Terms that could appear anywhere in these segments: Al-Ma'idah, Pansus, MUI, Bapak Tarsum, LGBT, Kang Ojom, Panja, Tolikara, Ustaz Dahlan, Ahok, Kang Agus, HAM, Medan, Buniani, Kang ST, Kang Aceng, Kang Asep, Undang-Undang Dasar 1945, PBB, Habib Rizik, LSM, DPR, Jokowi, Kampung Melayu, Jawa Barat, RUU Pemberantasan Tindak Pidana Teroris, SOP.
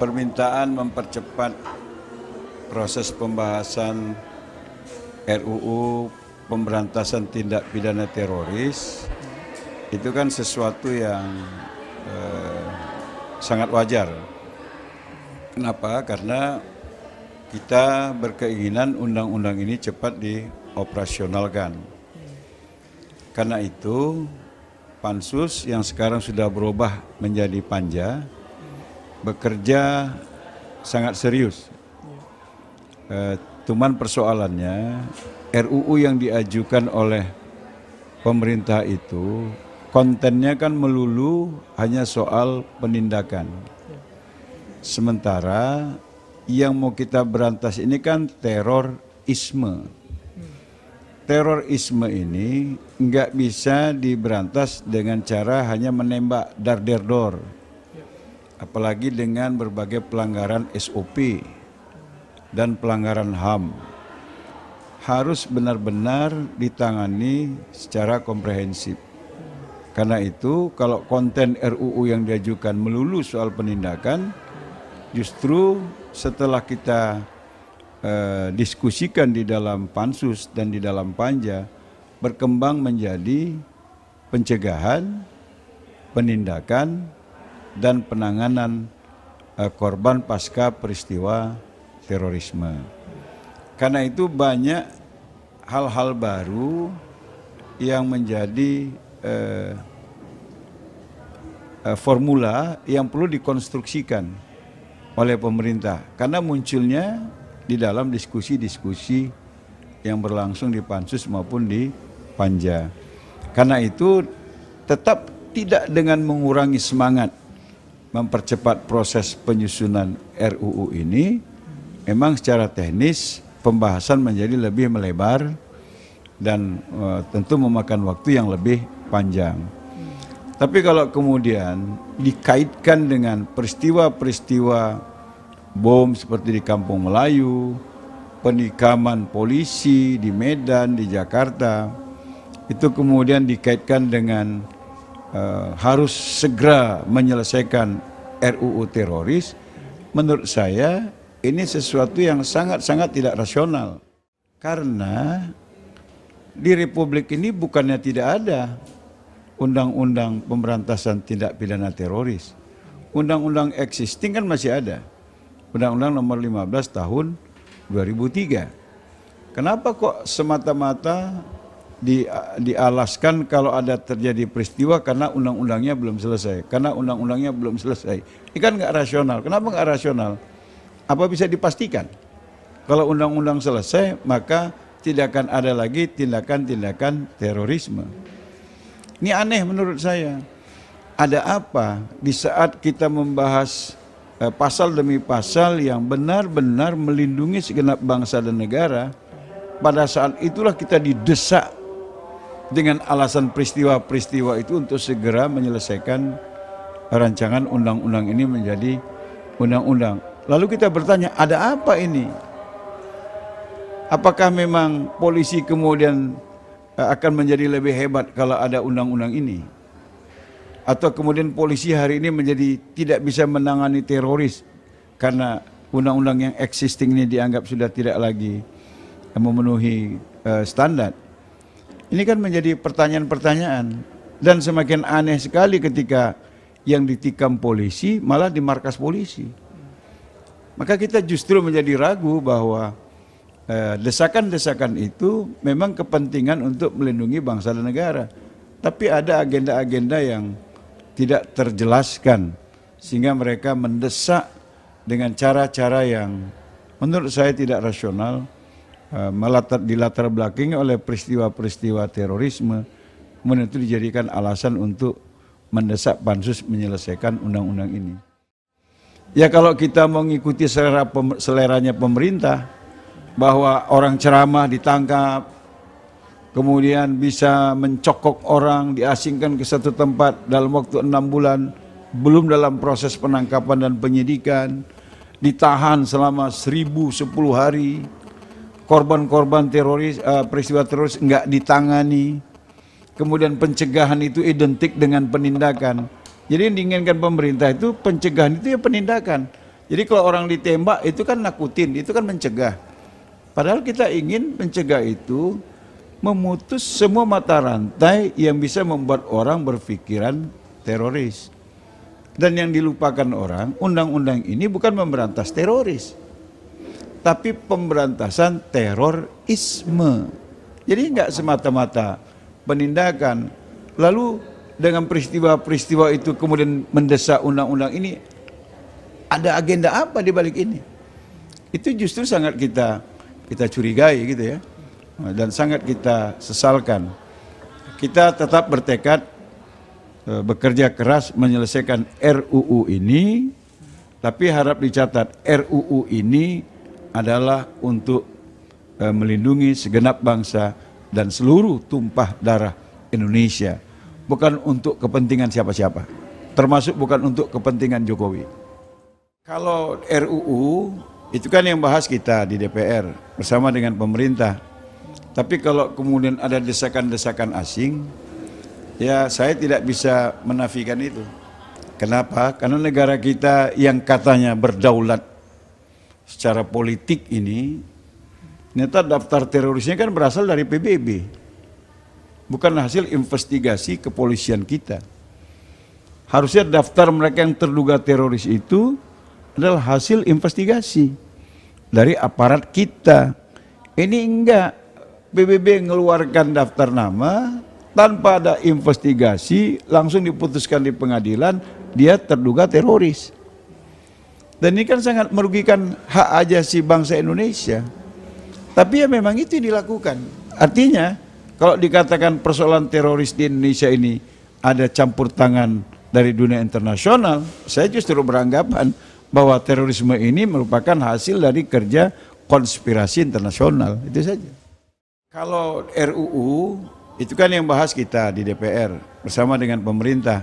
permintaan mempercepat proses pembahasan RUU Pemberantasan Tindak Pidana Teroris itu kan sesuatu yang sangat wajar. Kenapa? Karena kita berkeinginan undang-undang ini cepat dioperasionalkan. Karena itu Pansus yang sekarang sudah berubah menjadi Panja bekerja sangat serius. Cuman persoalannya RUU yang diajukan oleh pemerintah itu kontennya kan melulu hanya soal penindakan. Sementara yang mau kita berantas ini kan terorisme. Terorisme ini nggak bisa diberantas dengan cara hanya menembak dar-der-dor. Apalagi dengan berbagai pelanggaran SOP dan pelanggaran HAM. Harus benar-benar ditangani secara komprehensif. Karena itu kalau konten RUU yang diajukan melulu soal penindakan, justru setelah kita diskusikan di dalam Pansus dan di dalam Panja, berkembang menjadi pencegahan, penindakan, dan penanganan korban pasca peristiwa terorisme. Karena itu banyak hal-hal baru yang menjadi formula yang perlu dikonstruksikan oleh pemerintah. Karena munculnya di dalam diskusi-diskusi yang berlangsung di Pansus maupun di Panja. Karena itu tetap tidak dengan mengurangi semangat mempercepat proses penyusunan RUU ini, memang secara teknis pembahasan menjadi lebih melebar dan tentu memakan waktu yang lebih panjang. Tapi kalau kemudian dikaitkan dengan peristiwa-peristiwa bom seperti di Kampung Melayu, penikaman polisi di Medan, di Jakarta, itu kemudian dikaitkan dengan harus segera menyelesaikan RUU teroris, menurut saya ini sesuatu yang sangat-sangat tidak rasional. Karena di Republik ini bukannya tidak ada Undang-Undang Pemberantasan Tindak Pidana Teroris. Undang-undang existing kan masih ada. Undang-Undang Nomor 15 Tahun 2003. Kenapa kok semata-mata dialaskan kalau ada terjadi peristiwa karena undang-undangnya belum selesai? Karena undang-undangnya belum selesai. Ini kan nggak rasional. Kenapa nggak rasional? Apa bisa dipastikan? Kalau undang-undang selesai, maka tidak akan ada lagi tindakan-tindakan terorisme. Ini aneh menurut saya. Ada apa di saat kita membahas pasal demi pasal yang benar-benar melindungi segenap bangsa dan negara, pada saat itulah kita didesak dengan alasan peristiwa-peristiwa itu untuk segera menyelesaikan rancangan undang-undang ini menjadi undang-undang. Lalu kita bertanya, ada apa ini? Apakah memang polisi kemudian akan menjadi lebih hebat kalau ada undang-undang ini? Atau kemudian polisi hari ini menjadi tidak bisa menangani teroris karena undang-undang yang existing ini dianggap sudah tidak lagi memenuhi standar. Ini kan menjadi pertanyaan-pertanyaan. Dan semakin aneh sekali ketika yang ditikam polisi malah di markas polisi. Maka kita justru menjadi ragu bahwa desakan-desakan itu memang kepentingan untuk melindungi bangsa dan negara. Tapi ada agenda-agenda yang tidak terjelaskan sehingga mereka mendesak dengan cara-cara yang menurut saya tidak rasional, dilatar belakangi oleh peristiwa-peristiwa terorisme, kemudian itu dijadikan alasan untuk mendesak Pansus menyelesaikan undang-undang ini. Ya kalau kita mengikuti seleranya pemerintah bahwa orang ceramah ditangkap, kemudian bisa mencokok orang, diasingkan ke satu tempat dalam waktu 6 bulan, belum dalam proses penangkapan dan penyidikan, ditahan selama 1010 hari, korban-korban teroris, peristiwa teroris nggak ditangani, kemudian pencegahan itu identik dengan penindakan. Jadi yang diinginkan pemerintah itu pencegahan itu ya penindakan, Jadi kalau orang ditembak itu kan nakutin, itu kan mencegah. Padahal kita ingin mencegah itu memutus semua mata rantai yang bisa membuat orang berpikiran teroris. Dan yang dilupakan orang, undang-undang ini bukan memberantas teroris, tapi pemberantasan terorisme. Jadi nggak semata-mata penindakan. Lalu dengan peristiwa-peristiwa itu kemudian mendesak undang-undang ini, ada agenda apa di balik ini? Itu justru sangat kita curigai gitu ya, dan sangat kita sesalkan. Kita tetap bertekad bekerja keras menyelesaikan RUU ini, tapi harap dicatat RUU ini adalah untuk melindungi segenap bangsa dan seluruh tumpah darah Indonesia, bukan untuk kepentingan siapa-siapa, termasuk bukan untuk kepentingan Jokowi. Kalau RUU itu kan yang bahas kita di DPR bersama dengan pemerintah. Tapi kalau kemudian ada desakan-desakan asing, ya saya tidak bisa menafikan itu. Kenapa? Karena negara kita yang katanya berdaulat secara politik ini, ternyata daftar terorisnya kan berasal dari PBB. Bukan hasil investigasi kepolisian kita. Harusnya daftar mereka yang terduga teroris itu adalah hasil investigasi dari aparat kita. Ini enggak, PBB mengeluarkan daftar nama tanpa ada investigasi, langsung diputuskan di pengadilan dia terduga teroris. Dan ini kan sangat merugikan hak asasi bangsa Indonesia. Tapi ya memang itu dilakukan. Artinya kalau dikatakan persoalan teroris di Indonesia ini ada campur tangan dari dunia internasional, saya justru beranggapan bahwa terorisme ini merupakan hasil dari kerja konspirasi internasional, itu saja. Kalau RUU, itu kan yang bahas kita di DPR bersama dengan pemerintah.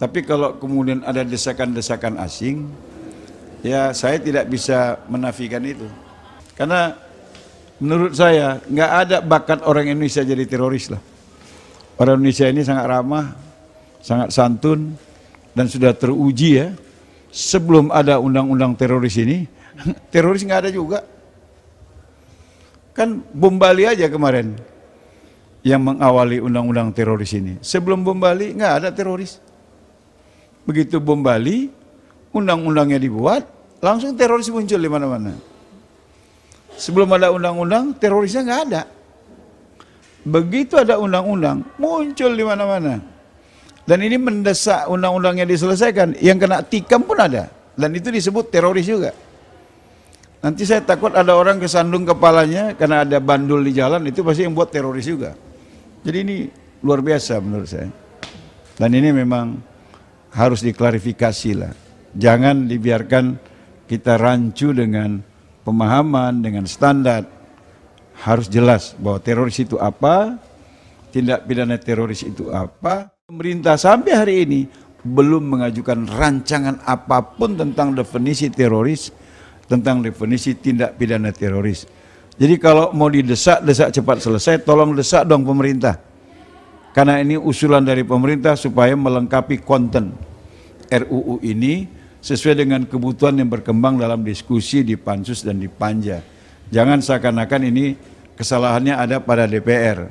Tapi kalau kemudian ada desakan-desakan asing, ya saya tidak bisa menafikan itu. Karena menurut saya nggak ada bakat orang Indonesia jadi teroris lah. Orang Indonesia ini sangat ramah, sangat santun, dan sudah teruji ya. Sebelum ada undang-undang teroris ini, teroris nggak ada juga. Kan bom Bali aja kemarin yang mengawali undang-undang teroris ini. Sebelum bom Bali nggak ada teroris. Begitu bom Bali, undang-undangnya dibuat, langsung teroris muncul di mana-mana. Sebelum ada undang-undang, terorisnya nggak ada. Begitu ada undang-undang, muncul di mana-mana. Dan ini mendesak undang-undangnya diselesaikan, yang kena tikam pun ada. Dan itu disebut teroris juga. Nanti saya takut ada orang kesandung kepalanya karena ada bandul di jalan, itu pasti yang buat teroris juga. Jadi ini luar biasa menurut saya. Dan ini memang harus diklarifikasi lah. Jangan dibiarkan kita rancu dengan pemahaman, dengan standar. Harus jelas bahwa teroris itu apa, tindak pidana teroris itu apa. Pemerintah sampai hari ini belum mengajukan rancangan apapun tentang definisi teroris, tentang definisi tindak pidana teroris. Jadi kalau mau didesak-desak cepat selesai, tolong desak dong pemerintah. Karena ini usulan dari pemerintah supaya melengkapi konten RUU ini sesuai dengan kebutuhan yang berkembang dalam diskusi di Pansus dan di Panja. Jangan seakan-akan ini kesalahannya ada pada DPR.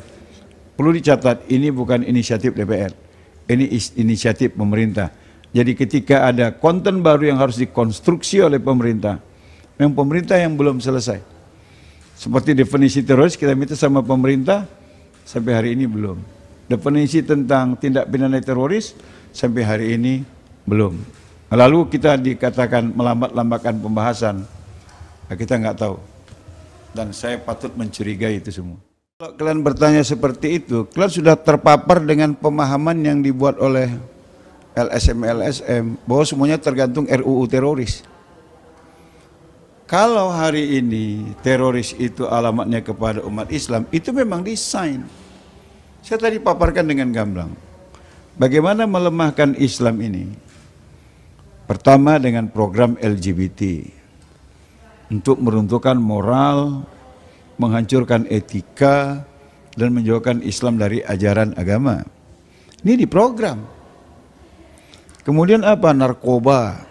Perlu dicatat, ini bukan inisiatif DPR. Ini inisiatif pemerintah. Jadi ketika ada konten baru yang harus dikonstruksi oleh pemerintah, memang pemerintah yang belum selesai. Seperti definisi teroris kita minta sama pemerintah, sampai hari ini belum. Definisi tentang tindak pidana teroris, sampai hari ini belum. Lalu kita dikatakan melambat-lambatkan pembahasan, kita nggak tahu. Dan saya patut mencurigai itu semua. Kalau kalian bertanya seperti itu, kalian sudah terpapar dengan pemahaman yang dibuat oleh LSM bahwa semuanya tergantung RUU teroris. Kalau hari ini teroris itu alamatnya kepada umat Islam, itu memang desain. Saya tadi paparkan dengan gamblang. Bagaimana melemahkan Islam ini? Pertama dengan program LGBT untuk meruntuhkan moral, menghancurkan etika, dan menjauhkan Islam dari ajaran agama. Ini diprogram. Kemudian apa? Narkoba.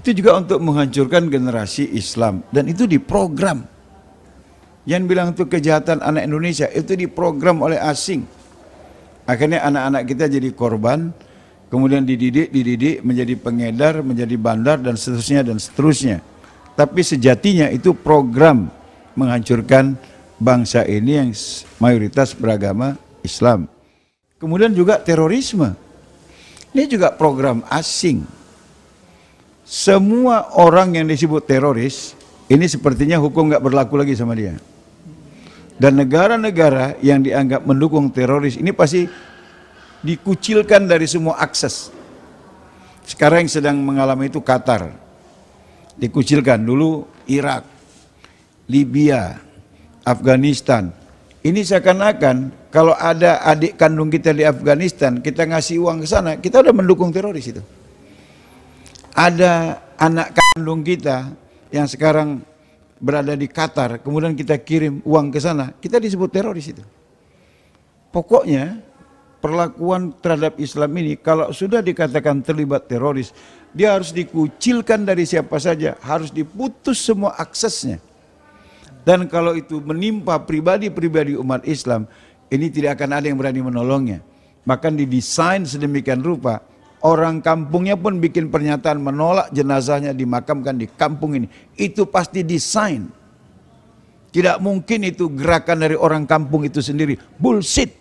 Itu juga untuk menghancurkan generasi Islam, dan itu diprogram. Yang bilang itu kejahatan anak Indonesia, itu diprogram oleh asing. Akhirnya anak-anak kita jadi korban, kemudian dididik, menjadi pengedar, menjadi bandar, dan seterusnya, dan seterusnya. Tapi sejatinya itu program menghancurkan bangsa ini yang mayoritas beragama Islam. Kemudian juga terorisme. Ini juga program asing. Semua orang yang disebut teroris, ini sepertinya hukum nggak berlaku lagi sama dia. Dan negara-negara yang dianggap mendukung teroris ini pasti dikucilkan dari semua akses. Sekarang yang sedang mengalami itu Qatar. Dikucilkan dulu Irak, Libya, Afghanistan. Ini seakan-akan kalau ada adik kandung kita di Afghanistan, kita ngasih uang ke sana, kita udah mendukung teroris itu. Ada anak kandung kita yang sekarang berada di Qatar, kemudian kita kirim uang ke sana, kita disebut teroris itu. Pokoknya perlakuan terhadap Islam ini, kalau sudah dikatakan terlibat teroris, dia harus dikucilkan dari siapa saja, harus diputus semua aksesnya. Dan kalau itu menimpa pribadi-pribadi umat Islam, ini tidak akan ada yang berani menolongnya. Bahkan didesain sedemikian rupa, orang kampungnya pun bikin pernyataan menolak jenazahnya dimakamkan di kampung ini. Itu pasti desain. Tidak mungkin itu gerakan dari orang kampung itu sendiri. Bullshit.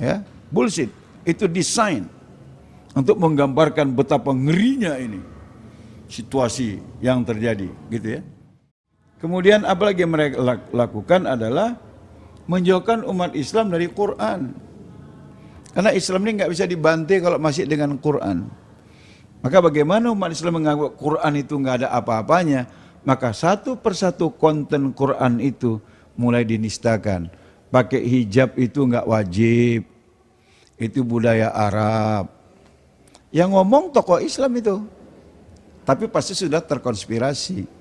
Ya, bullshit. Itu desain untuk menggambarkan betapa ngerinya ini situasi yang terjadi, gitu ya. Kemudian apalagi yang mereka lakukan adalah menjauhkan umat Islam dari Quran. Karena Islam ini nggak bisa dibantai kalau masih dengan Quran. Maka bagaimana umat Islam menganggap Quran itu nggak ada apa-apanya? Maka satu persatu konten Quran itu mulai dinistakan. Pakai hijab itu nggak wajib. Itu budaya Arab. Yang ngomong tokoh Islam itu. Tapi pasti sudah terkonspirasi.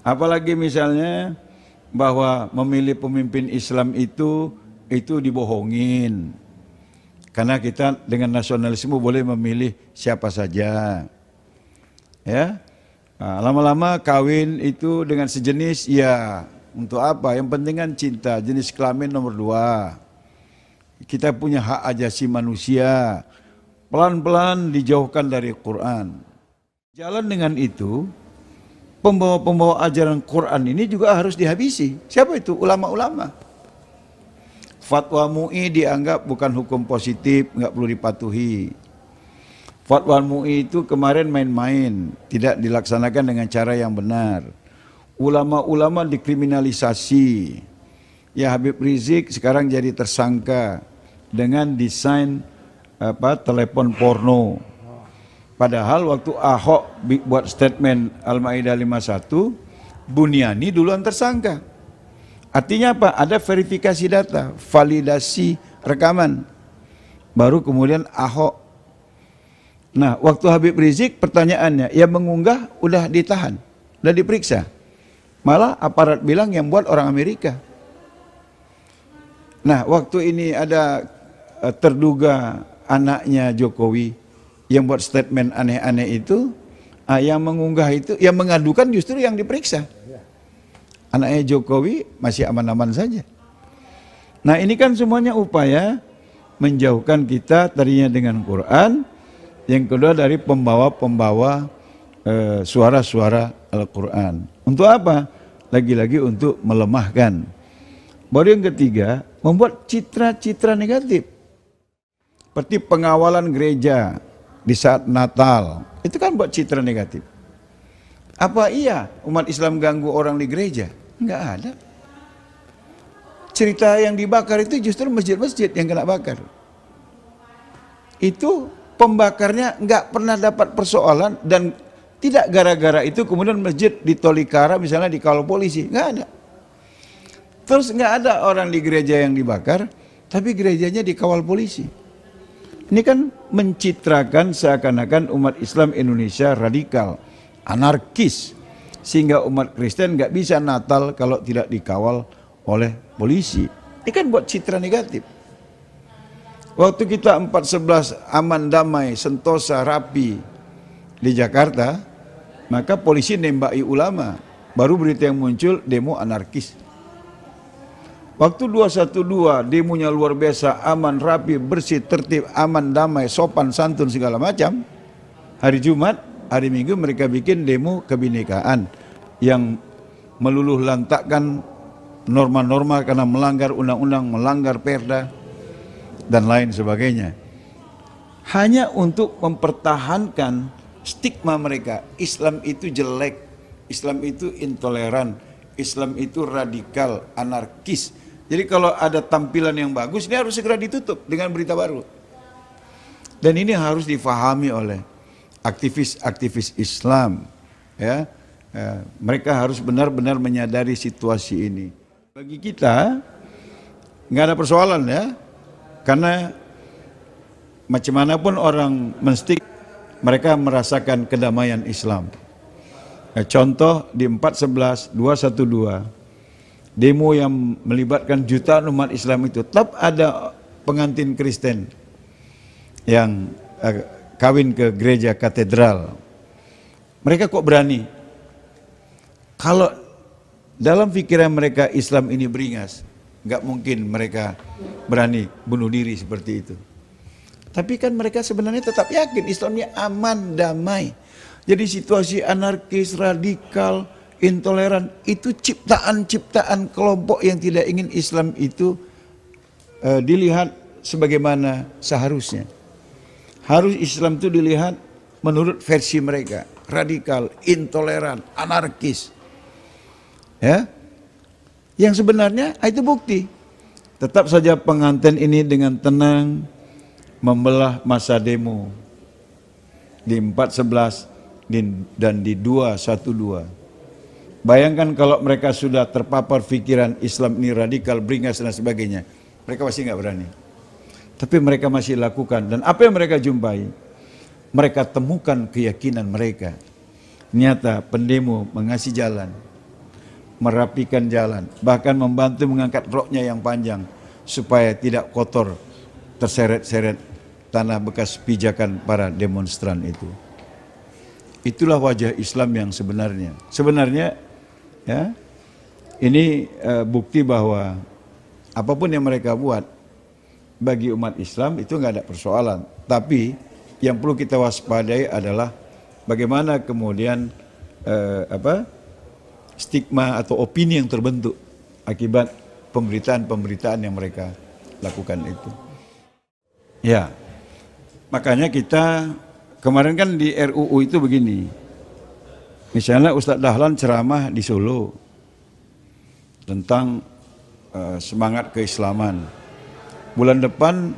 Apalagi misalnya bahwa memilih pemimpin Islam itu dibohongin. Karena kita dengan nasionalisme boleh memilih siapa saja. Ya. Lama-lama kawin itu dengan sejenis, ya untuk apa? Yang penting kan cinta, jenis kelamin nomor 2. Kita punya hak ajasi manusia. Pelan-pelan dijauhkan dari Quran. Jalan dengan itu, pembawa-pembawa ajaran Quran ini juga harus dihabisi. Siapa itu? Ulama-ulama. Fatwa MUI dianggap bukan hukum positif, nggak perlu dipatuhi. Fatwa MUI itu kemarin main-main, tidak dilaksanakan dengan cara yang benar. Ulama-ulama dikriminalisasi. Ya, Habib Rizik sekarang jadi tersangka dengan desain telepon porno. Padahal waktu Ahok buat statement Al-Ma'idah 51, Buniani duluan tersangka. Artinya apa? Ada verifikasi data, validasi rekaman. Baru kemudian Ahok. Nah, waktu Habib Rizik pertanyaannya, yang mengunggah udah ditahan, udah diperiksa. Malah aparat bilang yang buat orang Amerika. Nah, waktu ini ada terduga anaknya Jokowi, yang buat statement aneh-aneh itu, yang mengunggah itu, yang mengadukan justru yang diperiksa. Anaknya Jokowi masih aman-aman saja. Nah, ini kan semuanya upaya menjauhkan kita tadinya dengan Quran, yang kedua dari pembawa-pembawa suara-suara Al-Quran. Untuk apa? Lagi-lagi untuk melemahkan. Baru yang ketiga, membuat citra-citra negatif. Seperti pengawalan gereja di saat Natal, itu kan buat citra negatif. Apa iya umat Islam ganggu orang di gereja? Enggak ada. Cerita yang dibakar itu justru masjid-masjid yang kena bakar. Itu pembakarnya enggak pernah dapat persoalan, dan tidak gara-gara itu kemudian masjid di Tolikara misalnya dikawal polisi, enggak ada. Terus enggak ada orang di gereja yang dibakar, tapi gerejanya dikawal polisi. Ini kan mencitrakan seakan-akan umat Islam Indonesia radikal, anarkis. Sehingga umat Kristen nggak bisa Natal kalau tidak dikawal oleh polisi. Ini kan buat citra negatif. Waktu kita 4.11 aman damai, sentosa, rapi. di Jakarta, maka polisi nembaki ulama. Baru berita yang muncul demo anarkis. Waktu 212 demonya luar biasa, aman, rapi, bersih, tertib, aman, damai, sopan, santun, segala macam. Hari Jumat, hari Minggu mereka bikin demo kebinekaan yang meluluh lantakkan norma-norma karena melanggar undang-undang, melanggar perda, dan lain sebagainya. Hanya untuk mempertahankan stigma mereka, Islam itu jelek, Islam itu intoleran, Islam itu radikal, anarkis. Jadi kalau ada tampilan yang bagus, ini harus segera ditutup dengan berita baru. Dan ini harus difahami oleh aktivis-aktivis Islam. Ya, mereka harus benar-benar menyadari situasi ini. Bagi kita, nggak ada persoalan ya. Karena macam mana pun orang menstik, mereka merasakan kedamaian Islam. Contoh di 411, 212. Demo yang melibatkan jutaan umat Islam itu, tetap ada pengantin Kristen yang kawin ke gereja katedral. Mereka kok berani? Kalau dalam pikiran mereka Islam ini beringas, nggak mungkin mereka berani bunuh diri seperti itu. Tapi kan mereka sebenarnya tetap yakin Islamnya aman, damai. Jadi situasi anarkis, radikal, intoleran itu ciptaan-ciptaan kelompok yang tidak ingin Islam itu dilihat sebagaimana seharusnya. Harus Islam itu dilihat menurut versi mereka, radikal, intoleran, anarkis. Ya. Yang sebenarnya itu bukti. Tetap saja pengantin ini dengan tenang membelah masa demo di 411 dan di 212. Bayangkan kalau mereka sudah terpapar pikiran Islam ini radikal, beringas, dan sebagainya. Mereka pasti nggak berani. Tapi mereka masih lakukan. Dan apa yang mereka jumpai? Mereka temukan keyakinan mereka. Nyata pendemo mengasih jalan. Merapikan jalan. Bahkan membantu mengangkat roknya yang panjang. Supaya tidak kotor, terseret-seret tanah bekas pijakan para demonstran itu. Itulah wajah Islam yang sebenarnya. Sebenarnya, ya, ini bukti bahwa apapun yang mereka buat bagi umat Islam itu nggak ada persoalan. Tapi yang perlu kita waspadai adalah bagaimana kemudian stigma atau opini yang terbentuk akibat pemberitaan-pemberitaan yang mereka lakukan itu. Ya, makanya kita kemarin kan di RUU itu begini. Misalnya Ustaz Dahlan ceramah di Solo tentang semangat keislaman. Bulan depan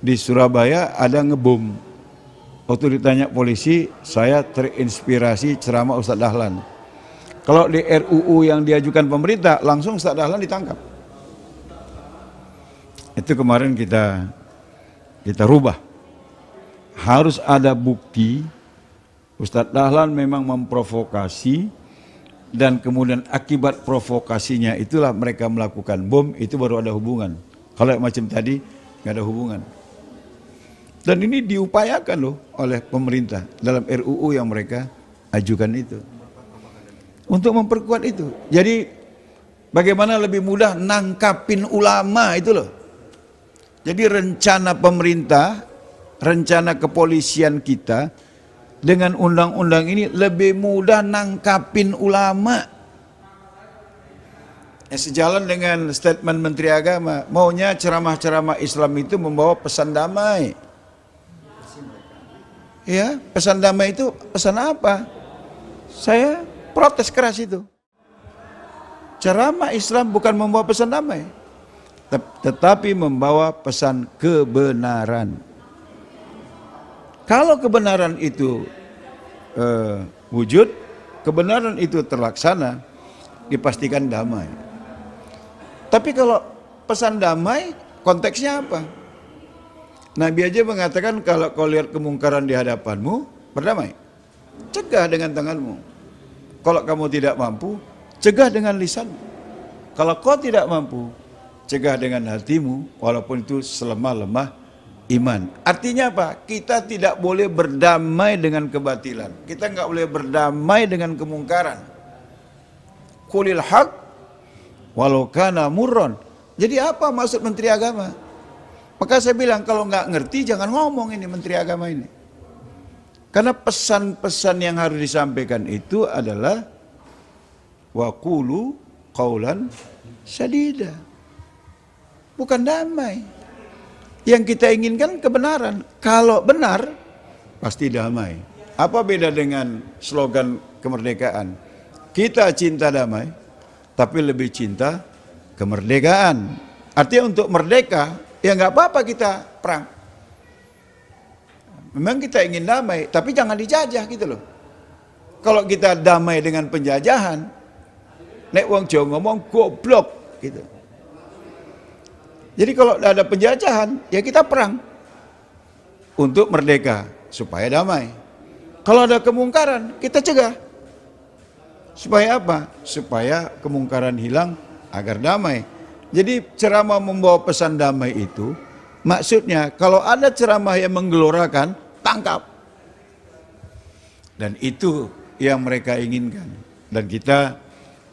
di Surabaya ada ngebom. Waktu ditanya polisi, saya terinspirasi ceramah Ustaz Dahlan. Kalau di RUU yang diajukan pemerintah, langsung Ustaz Dahlan ditangkap. Itu kemarin kita rubah. Harus ada bukti. Ustadz Dahlan memang memprovokasi dan kemudian akibat provokasinya itulah mereka melakukan bom, itu baru ada hubungan. Kalau yang macam tadi nggak ada hubungan. Dan ini diupayakan loh oleh pemerintah dalam RUU yang mereka ajukan itu untuk memperkuat itu. Jadi bagaimana lebih mudah nangkapin ulama itu loh. Jadi rencana pemerintah, rencana kepolisian kita dengan undang-undang ini lebih mudah nangkapin ulama. Sejalan dengan statement Menteri Agama, maunya ceramah-ceramah Islam itu membawa pesan damai. Ya, pesan damai itu pesan apa? Saya protes keras itu. Ceramah Islam bukan membawa pesan damai, tetapi membawa pesan kebenaran. Kalau kebenaran itu wujud, kebenaran itu terlaksana, dipastikan damai. Tapi kalau pesan damai, konteksnya apa? Nabi aja mengatakan kalau kau lihat kemungkaran di hadapanmu, berdamai. Cegah dengan tanganmu. Kalau kamu tidak mampu, cegah dengan lisanmu. Kalau kau tidak mampu, cegah dengan hatimu, walaupun itu selemah-lemah iman. Artinya apa? Kita tidak boleh berdamai dengan kebatilan. Kita nggak boleh berdamai dengan kemungkaran. Qulil haq walau kana murran. Jadi apa maksud Menteri Agama? Maka saya bilang kalau nggak ngerti jangan ngomong ini Menteri Agama ini. Karena pesan-pesan yang harus disampaikan itu adalah waqulu qaulan sadida. Bukan damai. Yang kita inginkan kebenaran. Kalau benar pasti damai. Apa beda dengan slogan kemerdekaan? Kita cinta damai tapi lebih cinta kemerdekaan. Artinya untuk merdeka ya nggak apa-apa kita perang. Memang kita ingin damai, tapi jangan dijajah gitu loh. Kalau kita damai dengan penjajahan, nek wong Jawa ngomong goblok gitu. Jadi kalau ada penjajahan, ya kita perang untuk merdeka supaya damai. Kalau ada kemungkaran, kita cegah. Supaya apa? Supaya kemungkaran hilang agar damai. Jadi ceramah membawa pesan damai itu, maksudnya kalau ada ceramah yang menggelorakan, tangkap. Dan itu yang mereka inginkan. Dan kita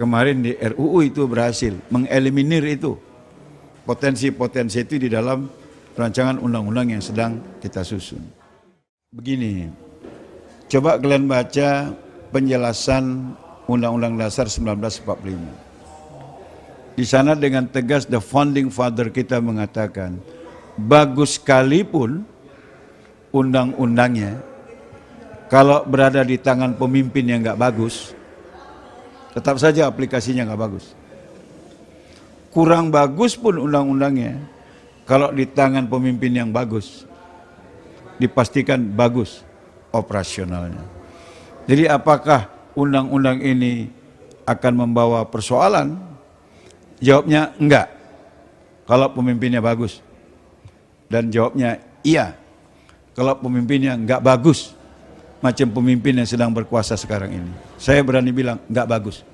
kemarin di RUU itu berhasil mengeliminir itu. Potensi-potensi itu di dalam rancangan undang-undang yang sedang kita susun. Begini, coba kalian baca penjelasan Undang-Undang Dasar 1945. Di sana dengan tegas the founding father kita mengatakan, bagus sekalipun undang-undangnya, kalau berada di tangan pemimpin yang nggak bagus, tetap saja aplikasinya nggak bagus. Kurang bagus pun undang-undangnya, kalau di tangan pemimpin yang bagus, dipastikan bagus operasionalnya. Jadi apakah undang-undang ini akan membawa persoalan? Jawabnya enggak, kalau pemimpinnya bagus. Dan jawabnya iya, kalau pemimpinnya nggak bagus, macam pemimpin yang sedang berkuasa sekarang ini. Saya berani bilang nggak bagus.